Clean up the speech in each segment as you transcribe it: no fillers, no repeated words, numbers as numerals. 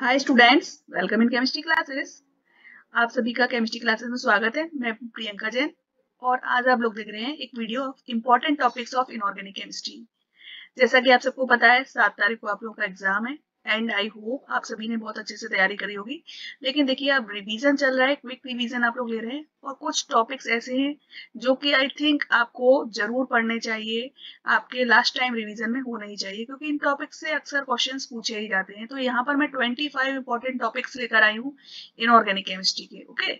Hi students, welcome in chemistry classes. आप सभी का केमिस्ट्री क्लासेस में स्वागत है। मैं प्रियंका जैन और आज आप लोग देख रहे हैं एक video important topics of inorganic chemistry. जैसा कि आप सबको पता है 7 तारीख को आप लोगों का एग्जाम है एंड आई होप आप सभी ने बहुत अच्छे से तैयारी करी होगी। लेकिन देखिए अब रिविजन चल रहा है, क्विक रिविजन आप लोग ले रहे हैं और कुछ टॉपिक्स ऐसे हैं जो कि आई थिंक आपको जरूर पढ़ने चाहिए, आपके लास्ट टाइम रिविजन में होना ही चाहिए क्योंकि इन टॉपिक्स से अक्सर क्वेश्चंस पूछे ही जाते हैं। तो यहाँ पर मैं 25 इंपॉर्टेंट टॉपिक्स लेकर आई हूँ इनऑर्गेनिक केमिस्ट्री के। ओके,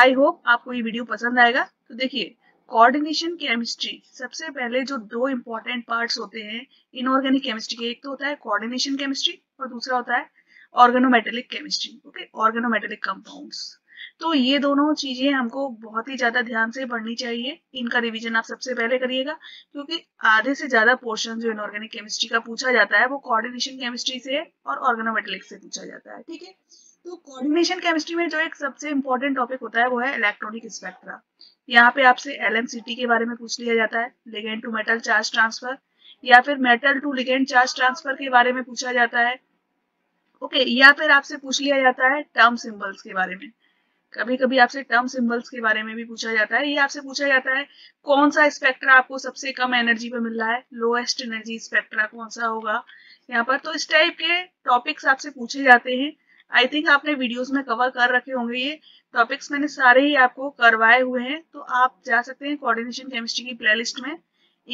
आई होप आपको ये वीडियो पसंद आएगा। तो देखिए कोऑर्डिनेशन केमिस्ट्री, सबसे पहले जो दो इम्पोर्टेंट पार्ट्स होते हैं इनऑर्गेनिक केमिस्ट्री के, एक तो होता है कोऑर्डिनेशन केमिस्ट्री और दूसरा होता है organometallic chemistry. Okay, organometallic compounds. तो ये दोनों चीजें हमको बहुत ही ज्यादा ध्यान से पढ़नी चाहिए, इनका रिवीजन आप सबसे पहले करिएगा क्योंकि आधे से ज्यादा पोर्शन जो इनऑर्गेनिक केमिस्ट्री का पूछा जाता है वो कोऑर्डिनेशन केमिस्ट्री से और ऑर्गेनोमेटेलिक से पूछा जाता है। ठीक है, तो कोऑर्डिनेशन केमिस्ट्री में जो एक सबसे इंपॉर्टेंट टॉपिक होता है वो है इलेक्ट्रॉनिक स्पेक्ट्रा। यहाँ पे आपसे LMCT के बारे में पूछ लिया जाता है, ligand to metal charge transfer, या फिर metal to ligand charge transfer के बारे में पूछा जाता है। ओके, या फिर आपसे पूछ लिया जाता है टर्म सिंबल्स के बारे में। कभी कभी आपसे टर्म सिंबल्स के बारे में भी पूछा जाता है। ये आपसे पूछा जाता है कौन सा स्पेक्ट्रा आपको सबसे कम एनर्जी पे मिल रहा है, लोएस्ट एनर्जी स्पेक्ट्रा कौन सा होगा यहाँ पर। तो इस टाइप के टॉपिक्स आपसे पूछे जाते हैं। आई थिंक आपने वीडियोस में कवर कर रखे होंगे, ये टॉपिक्स मैंने सारे ही आपको करवाए हुए हैं। तो आप जा सकते हैं कोऑर्डिनेशन केमिस्ट्री की प्लेलिस्ट में,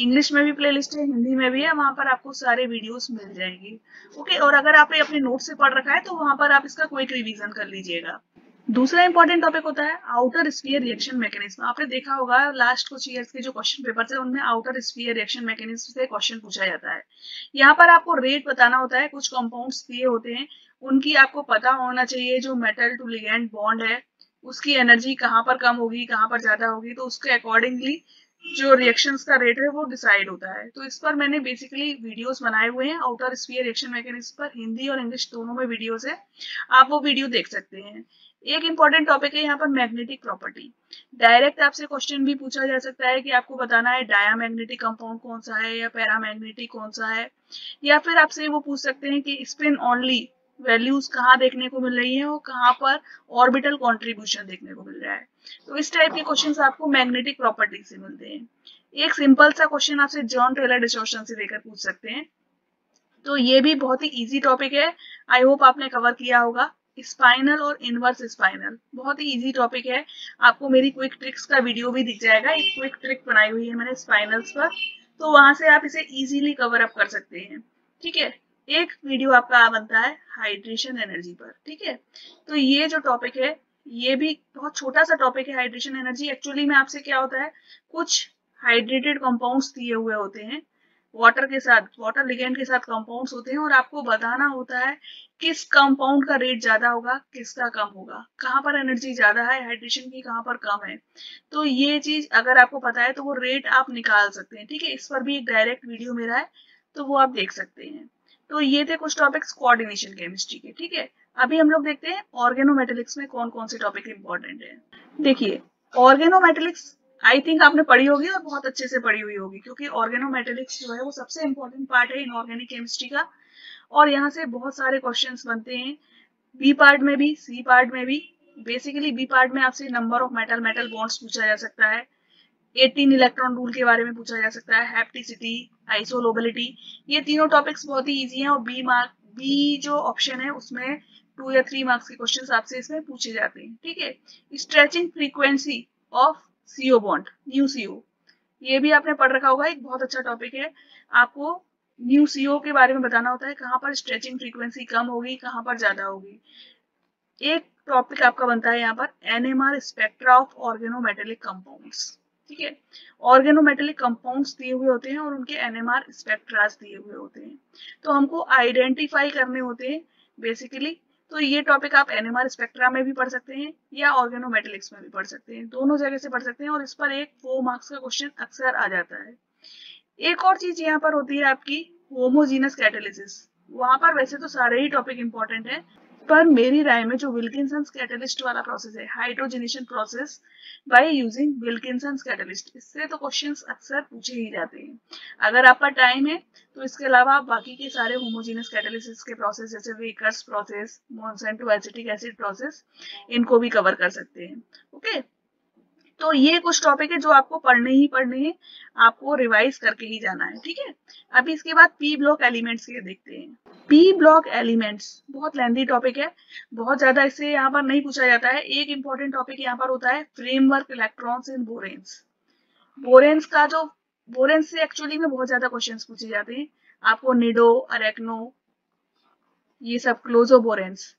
इंग्लिश में भी प्लेलिस्ट है, हिंदी में भी है, वहां पर आपको सारे वीडियोस मिल जाएंगे। ओके, और अगर आपने अपने नोट से पढ़ रखा है तो वहां पर आप इसका क्विक रिवीजन कर लीजिएगा। दूसरा इंपॉर्टेंट टॉपिक होता है आउटर स्फीयर रिएक्शन मैकेनिज्म। आपने देखा होगा लास्ट कुछ ईयर्स के जो क्वेश्चन पेपर्स है उनमें आउटर स्फीयर रिएक्शन मैकेनिज्म से क्वेश्चन पूछा जाता है। यहाँ पर आपको रेट बताना होता है, कुछ कंपाउंड्स दिए होते हैं उनकी आपको पता होना चाहिए। जो मेटल टू लिगैंड बॉन्ड है उसकी एनर्जी कहाँ पर कम होगी, कहाँ पर ज्यादा होगी, तो उसके अकॉर्डिंगली जो रिएक्शंस का रेट है वो डिसाइड होता है। तो इस पर मैंने बेसिकली वीडियोस बनाए हुए हैं आउटर स्फीयर रिएक्शन मैकेनिज्म पर, हिंदी और इंग्लिश दोनों में वीडियोस है, आप वो वीडियो देख सकते हैं। एक इंपॉर्टेंट टॉपिक है यहाँ पर मैग्नेटिक प्रॉपर्टी। डायरेक्ट आपसे क्वेश्चन भी पूछा जा सकता है कि आपको बताना है डायामैग्नेटिक कंपाउंड कौन सा है या पैरामैग्नेटिक कौन सा है, या फिर आपसे वो पूछ सकते हैं कि स्पिन ओनली वैल्यूज कहाँ देखने को मिल रही है और कहाँ पर ऑर्बिटल कंट्रीब्यूशन देखने को मिल रहा है। तो इस टाइप के क्वेश्चंस आपको मैग्नेटिक प्रॉपर्टी से मिलते हैं। एक सिंपल सा क्वेश्चन आपसे जॉन टेलर डिस्टॉर्शन से लेकर पूछ सकते हैं। तो ये भी बहुत ही इजी टॉपिक है, आई होप आपने कवर किया होगा। स्पाइनल और इनवर्स स्पाइनल बहुत ही इजी टॉपिक है, आपको मेरी क्विक ट्रिक्स का वीडियो भी दिख जाएगा। एक क्विक ट्रिक बनाई हुई है मैंने स्पाइनल्स पर, तो वहां से आप इसे इजीली कवर अप कर सकते हैं। ठीक है, एक वीडियो आपका बनता है हाइड्रेशन एनर्जी पर। ठीक है, तो ये जो टॉपिक है ये भी बहुत छोटा सा टॉपिक है। हाइड्रेशन एनर्जी एक्चुअली में आपसे क्या होता है, कुछ हाइड्रेटेड कंपाउंड्स दिए हुए होते हैं वाटर के साथ, वाटर लिगेंड के साथ कंपाउंड्स होते हैं और आपको बताना होता है किस कंपाउंड का रेट ज्यादा होगा, किसका कम होगा, कहाँ पर एनर्जी ज्यादा है हाइड्रेशन की, कहाँ पर कम है। तो ये चीज अगर आपको पता है तो वो रेट आप निकाल सकते हैं। ठीक है, इस पर भी एक डायरेक्ट वीडियो मेरा है तो वो आप देख सकते हैं। तो ये थे कुछ टॉपिक्स कोऑर्डिनेशन केमिस्ट्री के। ठीक है, अभी हम लोग देखते हैं ऑर्गेनोमेटेलिक्स में कौन कौन से टॉपिक इंपॉर्टेंट है। देखिए ऑर्गेनोमेटेलिक्स आई थिंक आपने पढ़ी होगी और बहुत अच्छे से पढ़ी हुई होगी क्योंकि ऑर्गेनोमेटेलिक्स जो है वो सबसे इंपॉर्टेंट पार्ट है इनऑर्गेनिक केमिस्ट्री का और यहाँ से बहुत सारे क्वेश्चंस बनते हैं। बी पार्ट में भी, सी पार्ट में भी। बेसिकली बी पार्ट में आपसे number of metal metal bonds पूछा जा सकता है, 18 इलेक्ट्रॉन रूल के बारे में पूछा जा सकता है, हैप्टिसिटी, आइसोलोबिलिटी, ये तीनों टॉपिक्स बहुत ही इजी हैं। और बी जो ऑप्शन है उसमें 2 या 3 मार्क्स के क्वेश्चंस आपसे इसमें पूछे जाते हैं। ठीक है, stretching frequency of CO bond, nu CO, ये भी आपने पढ़ रखा होगा, एक बहुत अच्छा टॉपिक है। आपको न्यू CO के बारे में बताना होता है कहाँ पर स्ट्रेचिंग फ्रीक्वेंसी कम होगी, कहाँ पर ज्यादा होगी। एक टॉपिक आपका बनता है यहाँ पर NMR spectra of organometallic compounds. ठीक है, ऑर्गेनोमेटेलिक कंपाउंड्स दिए हुए होते हैं और उनके NMR स्पेक्ट्रास दिए हुए होते हैं, तो हमको आइडेंटिफाई करने होते हैं बेसिकली। तो ये टॉपिक आप NMR स्पेक्ट्रा में भी पढ़ सकते हैं या ऑर्गेनोमेटेलिक्स में भी पढ़ सकते हैं, दोनों जगह से पढ़ सकते हैं और इस पर एक 4 मार्क्स का क्वेश्चन अक्सर आ जाता है। एक और चीज यहाँ पर होती है आपकी होमोजीनस कैटालिसिस। वहां पर वैसे तो सारे ही टॉपिक इंपॉर्टेंट है पर मेरी राय में जो विल्किंसन कैटलिस्ट वाला प्रोसेस है, hydrogenation process by using Wilkinson catalyst, इससे तो क्वेश्चंस अक्सर पूछे ही जाते हैं। अगर आपका टाइम है तो इसके अलावा आप बाकी के सारे होमोजीनियस कैटालिसिस के प्रोसेस जैसे Wacker's process, Monsanto acetic acid process, इनको भी कवर कर सकते हैं। ओके, तो ये कुछ टॉपिक है जो आपको पढ़ने ही पढ़ने हैं, आपको रिवाइज करके ही जाना है, ठीक है। अभी इसके बाद पी ब्लॉक एलिमेंट्स के देखते हैं। पी ब्लॉक एलिमेंट्स बहुत लेंथी टॉपिक है, बहुत ज्यादा इसे यहाँ पर नहीं पूछा जाता है। एक इंपॉर्टेंट टॉपिक यहाँ पर होता है फ्रेमवर्क इलेक्ट्रॉन्स इन बोरेन्स। बोरेन्स का जो बोरेन्स से एक्चुअली में बहुत ज्यादा क्वेश्चन पूछे जाते हैं। आपको निडो, अरेक्नो, ये सब क्लोजो बोरेन्स,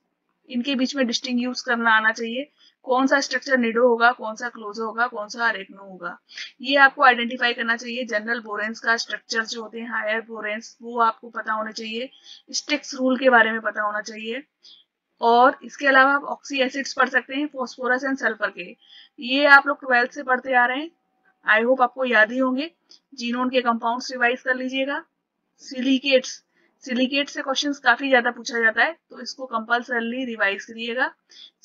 इनके बीच में डिस्टिंग्विश करना आना चाहिए। कौन सा स्ट्रक्चर निडो होगा, कौन सा क्लोजो होगा, कौन सा अरेक्नो होगा, ये आपको आइडेंटिफाई करना चाहिए। जनरल बोरेन्स का स्ट्रक्चर जो होते हैं हायर बोरेन्स, वो आपको पता होना चाहिए। स्टिक्स रूल के बारे में पता होना चाहिए। और इसके अलावा आप ऑक्सी एसिड्स पढ़ सकते हैं, फॉस्फोरस एंड सल्फर के। ये आप लोग 12th से पढ़ते आ रहे हैं, आई होप आपको याद ही होंगे। जीनोन के कंपाउंड्स रिवाइज कर लीजिएगा। सिलिकेट्स, सिलिकेट से क्वेश्चंस काफी ज्यादा पूछा जाता है, तो इसको कंपल्सरली रिवाइज करिएगा।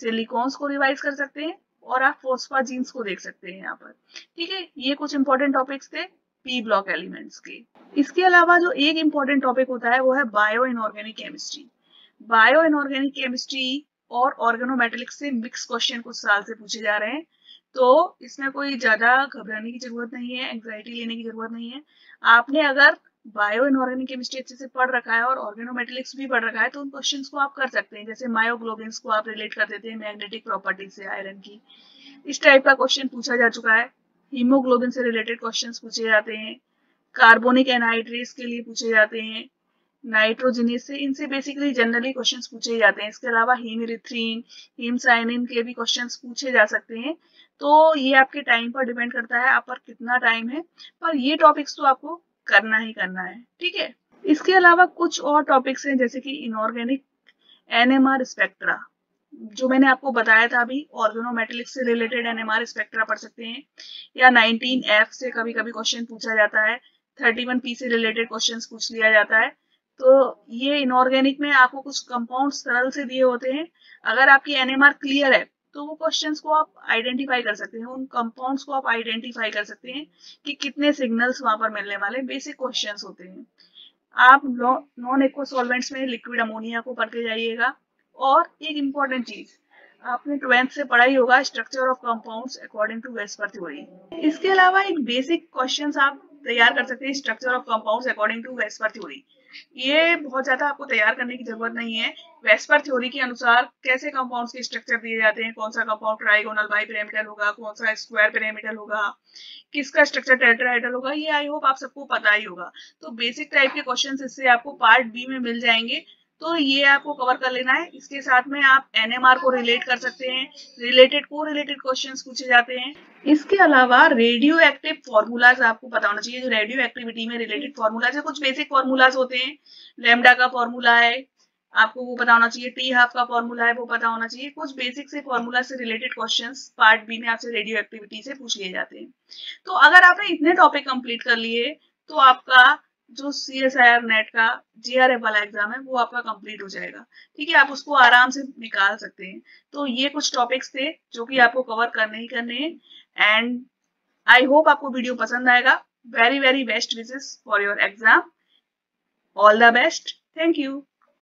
सिलिकॉन्स को रिवाइज कर सकते हैं और आप फॉस्फाजीन्स को देख सकते हैं यहाँ पर, ठीक है। ये कुछ इंपॉर्टेंट टॉपिक्स थे पी ब्लॉक एलिमेंट्स के। इसके अलावा जो एक इंपॉर्टेंट टॉपिक होता है वो है bio inorganic chemistry. Bio inorganic chemistry और ऑर्गेनोमेटेलिक्स से मिक्स क्वेश्चन कुछ साल से पूछे जा रहे हैं, तो इसमें कोई ज्यादा घबराने की जरूरत नहीं है, एंग्जाइटी लेने की जरूरत नहीं है। आपने अगर बायो इनऑर्गेनिक केमिस्ट्री अच्छे से पढ़ रखा है और ऑर्गेनोमेटेलिक्स भी पढ़ रखा है तो उन क्वेश्चंस को आप कर सकते हैं। जैसे मायोग्लोबिन्स को आप रिलेट कर देते हैं मैग्नेटिक प्रॉपर्टी से आयरन की, इस टाइप का क्वेश्चन पूछा जा चुका है। हीमोग्लोबिन से रिलेटेड क्वेश्चंस पूछे जाते हैं। कार्बोनिक एनहाइड्रेस के लिए पूछे जाते हैं, नाइट्रोजिनेस से, इनसे बेसिकली जनरली क्वेश्चंस पूछे जाते हैं। इसके अलावा हीमरिथ्रीन, हीमसाइनिन के भी क्वेश्चंस पूछे जा सकते हैं। तो ये आपके टाइम पर डिपेंड करता है, आप पर कितना टाइम है, पर ये टॉपिक्स तो आपको करना ही करना है, ठीक है। इसके अलावा कुछ और टॉपिक्स हैं जैसे कि इनऑर्गेनिक एनएमआर स्पेक्ट्रा, जो मैंने आपको बताया था अभी। ऑर्गेनोमेटेलिक्स से रिलेटेड एनएमआर स्पेक्ट्रा पढ़ सकते हैं, या 19F से कभी कभी क्वेश्चन पूछा जाता है। 31P से रिलेटेड क्वेश्चन पूछ लिया जाता है। तो ये इनऑर्गेनिक में आपको कुछ कंपाउंड सरल से दिए होते हैं, अगर आपकी एनएमआर क्लियर है तो वो क्वेश्चंस को आप आइडेंटिफाई कर सकते हैं, उन कंपाउंड्स को आप आइडेंटिफाई कर सकते हैं कि कितने सिग्नल्स वहां पर मिलने वाले। बेसिक क्वेश्चंस होते हैं। आप नॉन एक्वा सॉल्वेंट्स में लिक्विड अमोनिया को पढ़ के जाइएगा। और एक इम्पॉर्टेंट चीज आपने 12th से पढ़ा ही होगा, structure of compounds according to VSEPR theory. इसके अलावा एक बेसिक क्वेश्चंस आप तैयार कर सकते हैं, structure of compounds according to VSEPR theory. ये बहुत ज्यादा आपको तैयार करने की जरूरत नहीं है। वेस्पर थ्योरी के अनुसार कैसे कंपाउंड्स के स्ट्रक्चर दिए जाते हैं, कौन सा कंपाउंड ट्राइगोनल बाइपिरामिडल होगा, कौन सा स्क्वायर पिरामिडल होगा, किसका स्ट्रक्चर टेट्राहेड्रल होगा, ये आई होप आप सबको पता ही होगा। तो बेसिक टाइप के क्वेश्चंस इससे आपको पार्ट बी में मिल जाएंगे, तो ये आपको कवर कर लेना है। इसके साथ में आप एनएमआर को रिलेट कर सकते हैं, रिलेटेड को रिलेटेड क्वेश्चंस पूछे जाते हैं। इसके अलावा रेडियो एक्टिव फॉर्मूलाज आपको पता होना चाहिए, जो रेडियो एक्टिविटी में रिलेटेड फॉर्मूलाज है। कुछ बेसिक फॉर्मूलाज होते हैं, लैम्डा का फॉर्मूला है, आपको वो पता होना चाहिए। टी हाफ का फॉर्मूला है, वो पता होना चाहिए। कुछ बेसिक से फॉर्मूला से रिलेटेड क्वेश्चंस पार्ट बी में आपसे रेडियो एक्टिविटी से पूछ लिए जाते हैं। तो अगर आपने इतने टॉपिक कंप्लीट कर लिए तो आपका जो CSIR नेट का JRF वाला एग्जाम है वो आपका कंप्लीट हो जाएगा, ठीक है। आप उसको आराम से निकाल सकते हैं। तो ये कुछ टॉपिक्स थे जो कि आपको कवर करने ही करने हैं। एंड आई होप आपको वीडियो पसंद आएगा। Very very best wishes for your exam, all the best, thank you.